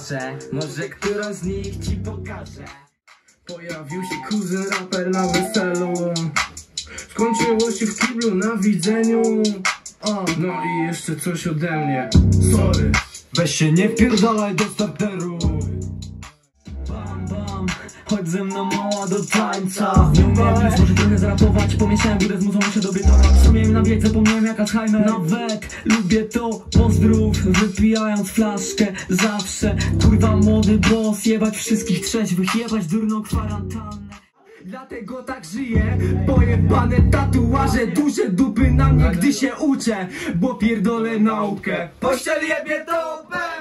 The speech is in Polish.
marzę, może którą z nich ci pokażę. Pojawił się kuzyn raper na weselu, skończyło się w kiblu na widzeniu. No i jeszcze coś ode mnie. Sorry, weź się nie wpierdalaj do starteru. Bam bam, chodź ze mną mała do tańca. Nie umiem nic, może trochę zrapować. Pomieszałem górę z muzą, muszę dobietować. W sumie im na bieg, zapomniałem jaka z hajmer. Nawet lubię to, pozdrów, wypijając flaszkę zawsze. Kurwa młody boss, jebać wszystkich trzeźwych, jebać durną kwarantannę. Dlatego tak żyję, pojebane tatuaże, duże dupy na mnie, gdy się uczę, bo pierdolę naukę. Pościel jebie dupę.